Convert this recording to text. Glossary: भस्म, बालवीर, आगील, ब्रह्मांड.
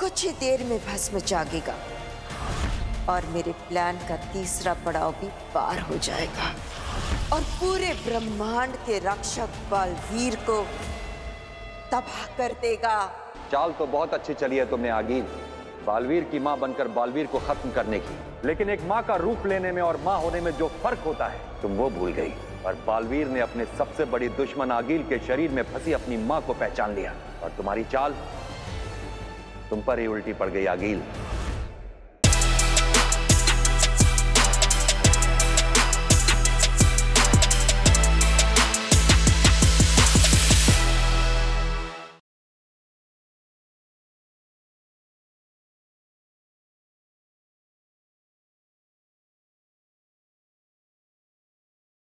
कुछ ही देर में भस्म जागेगा और मेरे प्लान का तीसरा पड़ाव भी पार हो जाएगा और पूरे ब्रह्मांड के रक्षक बालवीर को तबाह कर देगा। चाल तो बहुत अच्छी चली है तुमने आगील, बालवीर की माँ बनकर बालवीर को खत्म करने की। लेकिन एक माँ का रूप लेने में और माँ होने में जो फर्क होता है तुम वो भूल गई। और बालवीर ने अपने सबसे बड़ी दुश्मन आगील के शरीर में फंसी अपनी माँ को पहचान लिया और तुम्हारी चाल तुम पर ही उल्टी पड़ गई आगील।